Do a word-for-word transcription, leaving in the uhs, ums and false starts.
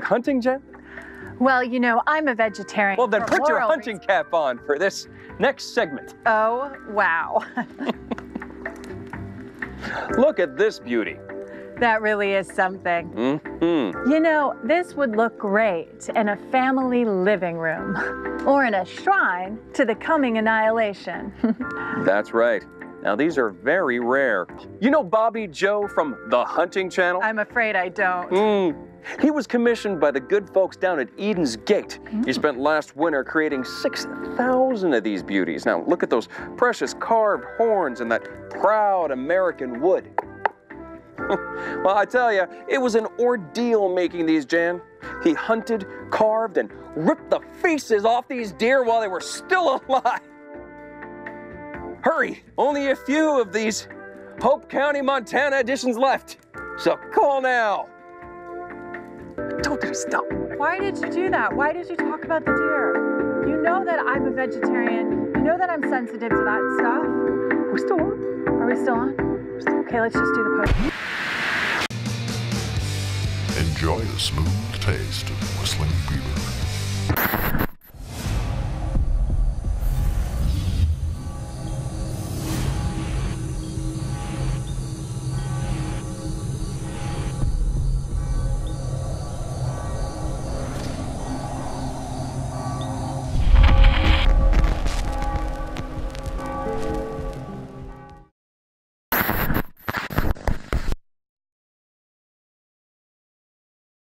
like hunting, Jen? Well, you know, I'm a vegetarian. Well, then put your hunting reasons. cap on for this next segment. Oh, wow. Look at this beauty. That really is something. Mm-hmm. You know, this would look great in a family living room or in a shrine to the coming annihilation. That's right. Now, these are very rare. You know Bobby Joe from The Hunting Channel? I'm afraid I don't. Mm. He was commissioned by the good folks down at Eden's Gate. Mm. He spent last winter creating six thousand of these beauties. Now, look at those precious carved horns and that proud American wood. Well, I tell you, it was an ordeal making these, Jan. He hunted, carved, and ripped the faces off these deer while they were still alive. Hurry, only a few of these Hope County, Montana editions left. So call now. Don't do stop. Why did you do that? Why did you talk about the deer? You know that I'm a vegetarian. You know that I'm sensitive to that stuff. We're still on. Are we still on? Okay, let's just do the post. Enjoy the smooth taste of whistling beer.